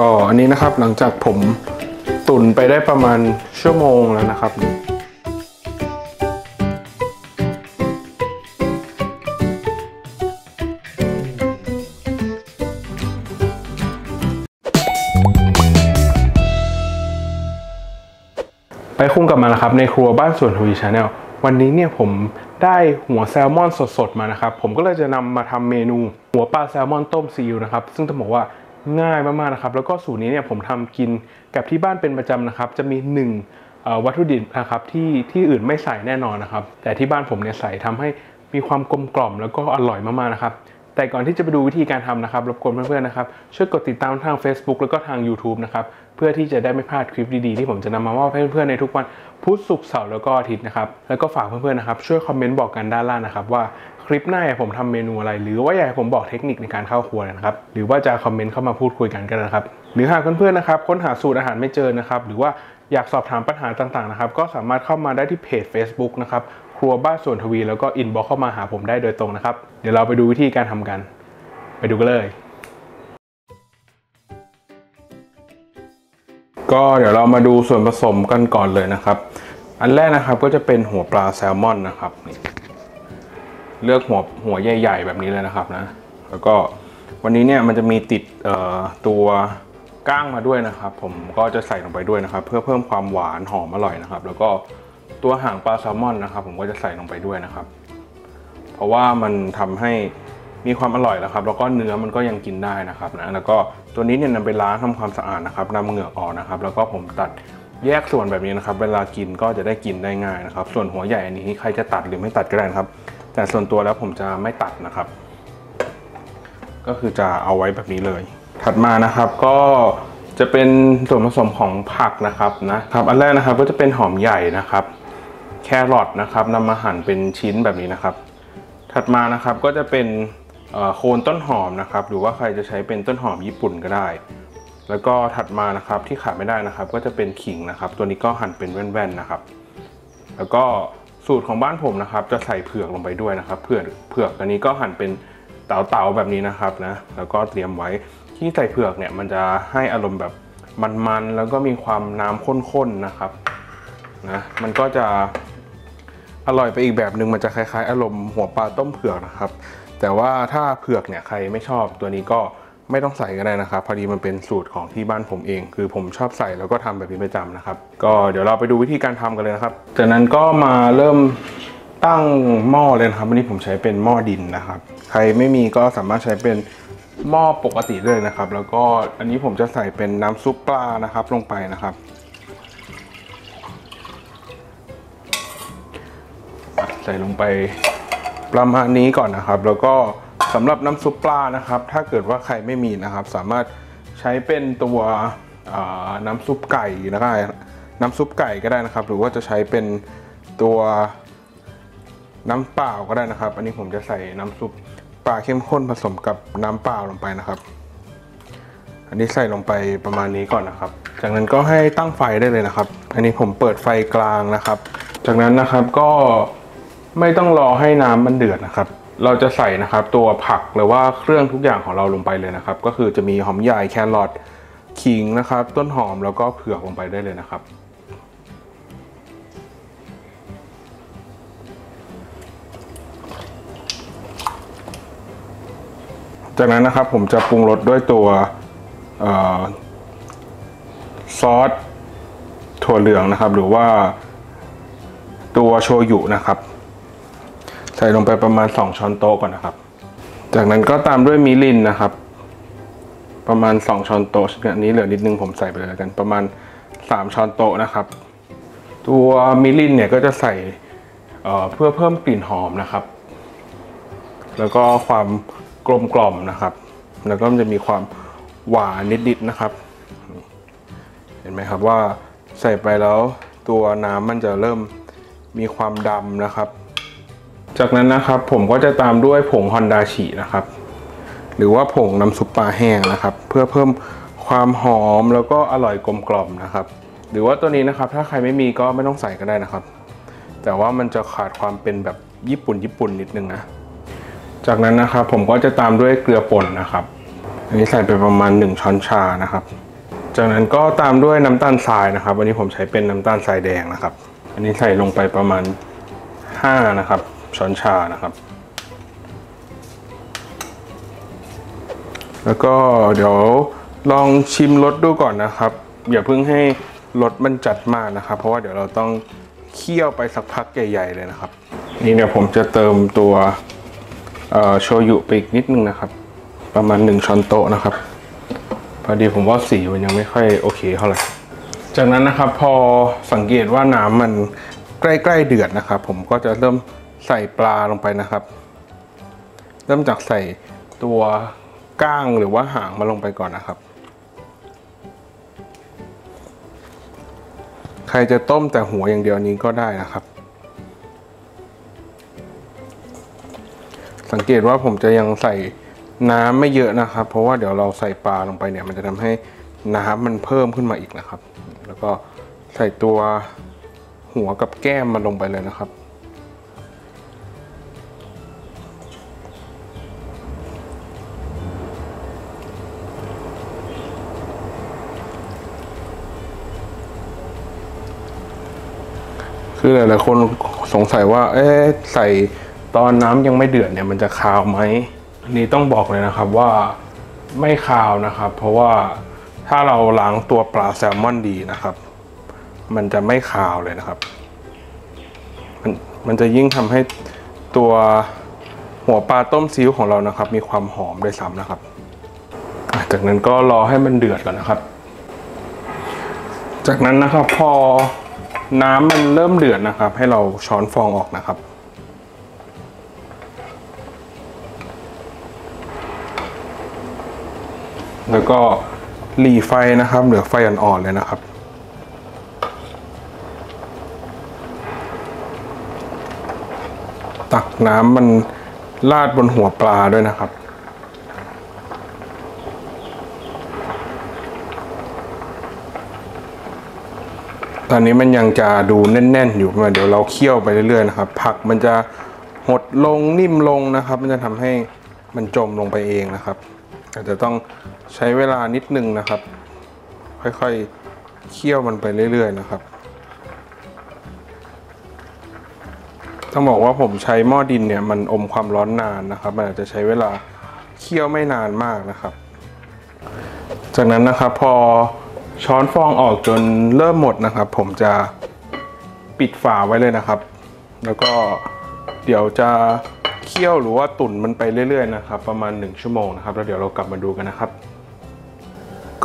ก็อันนี้นะครับหลังจากผมตุนไปได้ประมาณชั่วโมงแล้วนะครับไปคุ้งกลับมาแล้วครับในครัวบ้านสวนทวีชาแนลวันนี้เนี่ยผมได้หัวแซลมอนสดๆมานะครับผมก็เลยจะนำมาทำเมนูหัวปลาแซลมอนต้มซีอิ๊วนะครับซึ่งต้องบอกว่าง่ายมากๆนะครับแล้วก็สูตรนี้เนี่ยผมทำกินกับที่บ้านเป็นประจำนะครับจะมี1วัตถุดิบนะครับที่อื่นไม่ใส่แน่นอนนะครับแต่ที่บ้านผมเนี่ยใส่ทำให้มีความกลมกล่อมแล้วก็อร่อยมากๆนะครับแต่ก่อนที่จะไปดูวิธีการทำนะครับรบกวนเพื่อนๆนะครับช่วยกดติดตามทาง Facebook แล้วก็ทาง YouTube นะครับเพื่อที่จะได้ไม่พลาดคลิปดีๆที่ผมจะนำมามอบให้เพื่อนๆในทุกวันพุธศุกร์เสาร์แล้วก็อาทิตย์นะครับแล้วก็ฝากเพื่อนๆนะครับช่วยคอมเมนต์บอกกันด้านล่างนะครับว่าคลิปหน้าผมทำเมนูอะไรหรือว่าอยากให้ผมบอกเทคนิคในการเข้าครัวนะครับหรือว่าจะคอมเมนต์เข้ามาพูดคุยกันนะครับหรือหากเพื่อนๆนะครับค้นหาสูตรอาหารไม่เจอนะครับหรือว่าอยากสอบถามปัญหาต่างๆนะครับก็สามารถเข้ามาได้ที่เพจ Facebook นะครับครัวบ้านสวนทวีแล้วก็อินบ็อกซ์เข้ามาหาผมได้โดยตรงนะครับเดี๋ยวเราไปดูวิธีการทำกันไปดูกันเลยก็เดี๋ยวเรามาดูส่วนผสมกันก่อนเลยนะครับอันแรกนะครับก็จะเป็นหัวปลาแซลมอนนะครับเลือกหัวใหญ่ๆแบบนี้เลยนะครับนะแล้วก็วันนี้เนี่ยมันจะมีติดตัวก้างมาด้วยนะครับผมก็จะใส่ลงไปด้วยนะครับเพื่อเพิ่มความหวานหอมอร่อยนะครับแล้วก็ตัวหางปลาแซลมอนนะครับผมก็จะใส่ลงไปด้วยนะครับเพราะว่ามันทำให้มีความอร่อยแล้วครับแล้วก็เนื้อมันก็ยังกินได้นะครับนะแล้วก็ตัวนี้เนี่ยนำไปล้างทำความสะอาดนะครับนำเหงือกออกนะครับแล้วก็ผมตัดแยกส่วนแบบนี้นะครับเวลากินก็จะได้กินได้ง่ายนะครับส่วนหัวใหญ่อันนี้ใครจะตัดหรือไม่ตัดก็ได้นะครับแต่ส่วนตัวแล้วผมจะไม่ตัดนะครับก็คือจะเอาไว้แบบนี้เลยถัดมานะครับก็จะเป็นส่วนผสมของผักนะครับอันแรกนะครับก็จะเป็นหอมใหญ่นะครับแครอทนะครับนำมาหั่นเป็นชิ้นแบบนี้นะครับถัดมานะครับก็จะเป็นโคนต้นหอมนะครับหรือว่าใครจะใช้เป็นต้นหอมญี่ปุ่นก็ได้แล้วก็ถัดมานะครับที่ขาดไม่ได้นะครับก็จะเป็นขิงนะครับตัวนี้ก็หั่นเป็นแว่นๆนะครับแล้วก็สูตรของบ้านผมนะครับจะใส่เผือกลงไปด้วยนะครับเผือกอันนี้ก็หั่นเป็นเต๋าๆแบบนี้นะครับนะแล้วก็เตรียมไว้ที่ใส่เผือกเนี่ยมันจะให้อารมณ์แบบมันๆแล้วก็มีความน้ำข้นๆนะครับนะมันก็จะอร่อยไปอีกแบบหนึ่งมันจะคล้ายๆอารมณ์หัวปลาต้มเผือกนะครับแต่ว่าถ้าเผือกเนี่ยใครไม่ชอบตัวนี้ก็ไม่ต้องใส่ก็ได้นะครับพอดีมันเป็นสูตรของที่บ้านผมเองคือผมชอบใส่แล้วก็ทำแบบนี้ประจำนะครับก็เดี๋ยวเราไปดูวิธีการทำกันเลยนะครับจากนั้นก็มาเริ่มตั้งหม้อเลยนะครับวันนี้ผมใช้เป็นหม้อดินนะครับใครไม่มีก็สามารถใช้เป็นหม้อปกติเลยนะครับแล้วก็อันนี้ผมจะใส่เป็นน้ำซุปปลานะครับลงไปนะครับใส่ลงไปประมาณนี้ก่อนนะครับแล้วก็สำหรับน้ำซุปปลานะครับถ้าเกิดว่าใครไม่มีนะครับสามารถใช้เป็นตัวน้ำซุปไก่ได้น้ำซุปไก่ก็ได้นะครับหรือว่าจะใช้เป็นตัวน้ำเปล่าก็ได้นะครับอันนี้ผมจะใส่น้ำซุปปลาเข้มข้นผสมกับน้ำเปล่าลงไปนะครับอันนี้ใส่ลงไปประมาณนี้ก่อนนะครับจากนั้นก็ให้ตั้งไฟได้เลยนะครับอันนี้ผมเปิดไฟกลางนะครับจากนั้นนะครับก็ไม่ต้องรอให้น้ำมันเดือดนะครับเราจะใส่นะครับตัวผักหรือว่าเครื่องทุกอย่างของเราลงไปเลยนะครับก็คือจะมีหอมใหญ่แครอทขิงนะครับต้นหอมแล้วก็เผือกลงไปได้เลยนะครับจากนั้นนะครับผมจะปรุงรสด้วยตัวซอสถั่วเหลืองนะครับหรือว่าตัวโชยุนะครับใส่ลงไปประมาณ2ช้อนโต๊ะก่อนนะครับจากนั้นก็ตามด้วยมิรินนะครับประมาณ2ช้อนโต๊ะอันนี้เหลือนิดนึงผมใส่ไปเลยกันประมาณ3ช้อนโต๊ะนะครับตัวมิรินเนี่ยก็จะใส่เพื่อเพิ่มกลิ่นหอมนะครับแล้วก็ความกลมกล่อมนะครับแล้วก็มันจะมีความหวานนิดๆนะครับเห็นไหมครับว่าใส่ไปแล้วตัวน้ำมันจะเริ่มมีความดำนะครับจากนั้นนะครับผมก็จะตามด้วยผงฮอนดาชินะครับหรือว่าผงน้ำซุปปลาแห้งนะครับเพื่อเพิ่มความหอมแล้วก็อร่อยกลมกล่อมนะครับหรือว่าตัวนี้นะครับถ้าใครไม่มีก็ไม่ต้องใส่ก็ได้นะครับแต่ว่ามันจะขาดความเป็นแบบญี่ปุ่นนิดนึงนะจากนั้นนะครับผมก็จะตามด้วยเกลือป่นนะครับ อันนี้ใส่ไปประมาณ1ช้อนชานะครับจากนั้นก็ตามด้วยน้ำตาลทรายนะครับวันนี้ผมใช้เป็นน้ำตาลทรายแดงนะครับอันนี้ใส่ลงไปประมาณ5นะครับช้อนชานะครับแล้วก็เดี๋ยวลองชิมรสดูก่อนนะครับอย่าเพิ่งให้รสมันจัดมากนะครับเพราะว่าเดี๋ยวเราต้องเคี่ยวไปสักพักใหญ่ๆเลยนะครับนี่เดี๋ยวผมจะเติมตัวโชยุไปอีกนิดนึงนะครับประมาณ1ช้อนโต๊ะนะครับพอดีผมว่าสีมันยังไม่ค่อยโอเคเท่าไหร่จากนั้นนะครับพอสังเกตว่าน้ำมันใกล้ๆเดือดนะครับผมก็จะเริ่มใส่ปลาลงไปนะครับเริ่มจากใส่ตัวก้างหรือว่าหางมาลงไปก่อนนะครับใครจะต้มแต่หัวอย่างเดียวนี้ก็ได้นะครับสังเกตว่าผมจะยังใส่น้ำไม่เยอะนะครับเพราะว่าเดี๋ยวเราใส่ปลาลงไปเนี่ยมันจะทำให้น้ำมันเพิ่มขึ้นมาอีกนะครับแล้วก็ใส่ตัวหัวกับแก้มมันลงไปเลยนะครับคือหลายๆคนสงสัยว่าใส่ตอนน้ำยังไม่เดือดเนี่ยมันจะคาวไหมอันนี้ต้องบอกเลยนะครับว่าไม่คาวนะครับเพราะว่าถ้าเราล้างตัวปลาแซลมอนดีนะครับมันจะไม่คาวเลยนะครับมันจะยิ่งทำให้ตัวหัวปลาต้มซีอิ๊วของเรานะครับมีความหอมด้วยซ้ำนะครับจากนั้นก็รอให้มันเดือดก่อนนะครับจากนั้นนะครับพอน้ำมันเริ่มเดือดนะครับให้เราช้อนฟองออกนะครับแล้วก็หรี่ไฟนะครับเหลือไฟอ่อนๆเลยนะครับตักน้ำมันราดบนหัวปลาด้วยนะครับตอนนี้มันยังจะดูแน่นๆอยู่มาเดี๋ยวเราเคี่ยวไปเรื่อยๆนะครับผักมันจะหดลงนิ่มลงนะครับมันจะทำให้มันจมลงไปเองนะครับอาจจะต้องใช้เวลานิดนึงนะครับค่อยๆเคี่ยวมันไปเรื่อยๆนะครับต้องบอกว่าผมใช้หม้อดินเนี่ยมันอมความร้อนนานนะครับมันอาจจะใช้เวลาเคี่ยวไม่นานมากนะครับจากนั้นนะครับพอช้อนฟองออกจนเริ่มหมดนะครับผมจะปิดฝาไว้เลยนะครับแล้วก็เดี๋ยวจะเคี่ยวหรือว่าตุ๋นมันไปเรื่อยๆนะครับประมาณ1ชั่วโมงนะครับแล้วเดี๋ยวเรากลับมาดูกันนะครับ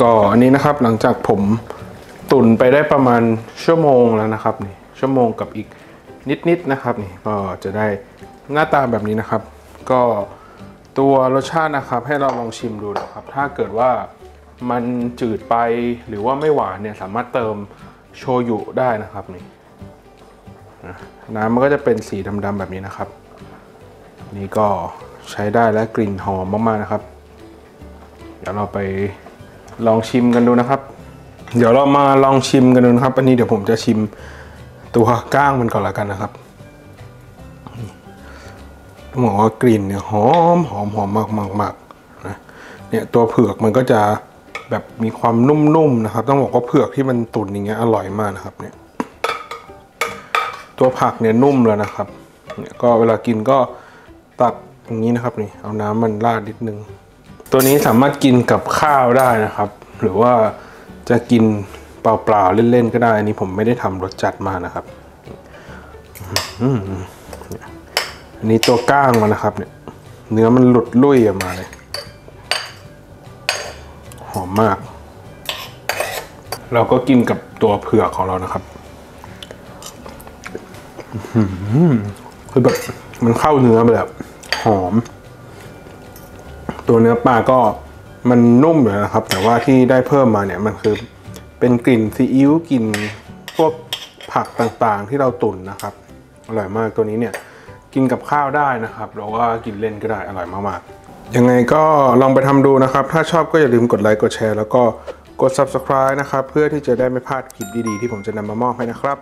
ก็อันนี้นะครับหลังจากผมตุ๋นไปได้ประมาณชั่วโมงแล้วนะครับนี่ชั่วโมงกับอีกนิดๆนะครับนี่ก็จะได้หน้าตาแบบนี้นะครับก็ตัวรสชาตินะครับให้เราลองชิมดูนะครับถ้าเกิดว่ามันจืดไปหรือว่าไม่หวานเนี่ยสามารถเติมโชยุได้นะครับนี่น้ำมันก็จะเป็นสีดำๆแบบนี้นะครับนี่ก็ใช้ได้และกลิ่นหอมมากๆนะครับเดี๋ยวเราไปลองชิมกันดูนะครับเดี๋ยวเรามาลองชิมกันดูนะครับอันนี้เดี๋ยวผมจะชิมตัวก้างมันก่อนละกันนะครับต้องบอกว่ากลิ่นเนี่ยหอมหอมหอมมากๆเนี่ยตัวเผือกมันก็จะแบบมีความนุ่มๆนะครับต้องบอกว่าเผือกที่มันตุ๋นอย่างเงี้ยอร่อยมากนะครับเนี่ยตัวผักเนี่ยนุ่มแล้วนะครับเนี่ยก็เวลากินก็ตักอย่างนี้นะครับนี่เอาน้ำมันราดนิดนึงตัวนี้สามารถกินกับข้าวได้นะครับหรือว่าจะกินเปล่าๆเล่นๆก็ได้อันนี้ผมไม่ได้ทำรสจัดมานะครับอันนี้ตัวก้างมันนะครับเนี่ยเนื้อมันหลุดลุ่ยออกมาเลยหอมมากเราก็กินกับตัวเผือกของเรานะครับคือแบบมันเข้าเนื้อไปแบบหอมตัวเนื้อปลาก็มันนุ่มอยู่นะครับแต่ว่าที่ได้เพิ่มมาเนี่ยมันคือเป็นกลิ่นซีอิ๊วกลิ่นพวกผักต่างๆที่เราตุ๋นนะครับอร่อยมากตัวนี้เนี่ยกินกับข้าวได้นะครับหรือว่ากินเล่นก็ได้อร่อยมากๆยังไงก็ลองไปทำดูนะครับถ้าชอบก็อย่าลืมกดไลค์กดแชร์แล้วก็กด Subscribe นะครับเพื่อที่จะได้ไม่พลาดคลิปดีๆที่ผมจะนำมามอบให้นะครับ